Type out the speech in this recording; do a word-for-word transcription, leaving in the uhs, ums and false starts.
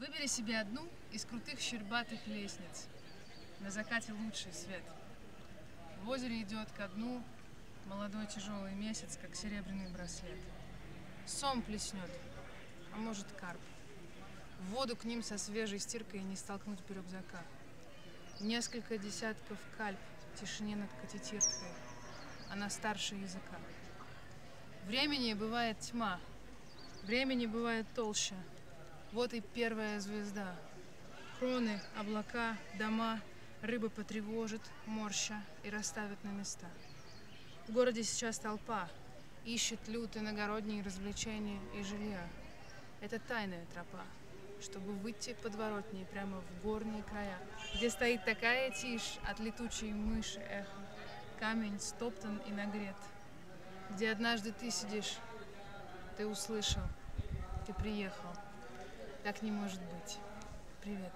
Выбери себе одну из крутых щербатых лестниц. На закате лучший свет. В озере идет ко дну молодой тяжелый месяц, как серебряный браслет. Сом плеснет, а может карп. В воду к ним со свежей стиркой не столкнуть по рюкзака. Несколько десятков кальп в тишине над Коти Тиртхой. Она старше языка. Времени бывает тьма, времени бывает толще. Вот и первая звезда. Кроны, облака, дома, рыбы потревожит, морща и расставят на места. В городе сейчас толпа, ищет люд иногородние развлечения и жилья. Это тайная тропа, чтобы выйти подворотней прямо в горные края, где стоит такая тишь от летучей мыши эхо. Камень стоптан и нагрет. Где однажды ты сидишь, ты услышал, ты приехал. Так не может быть. Привет.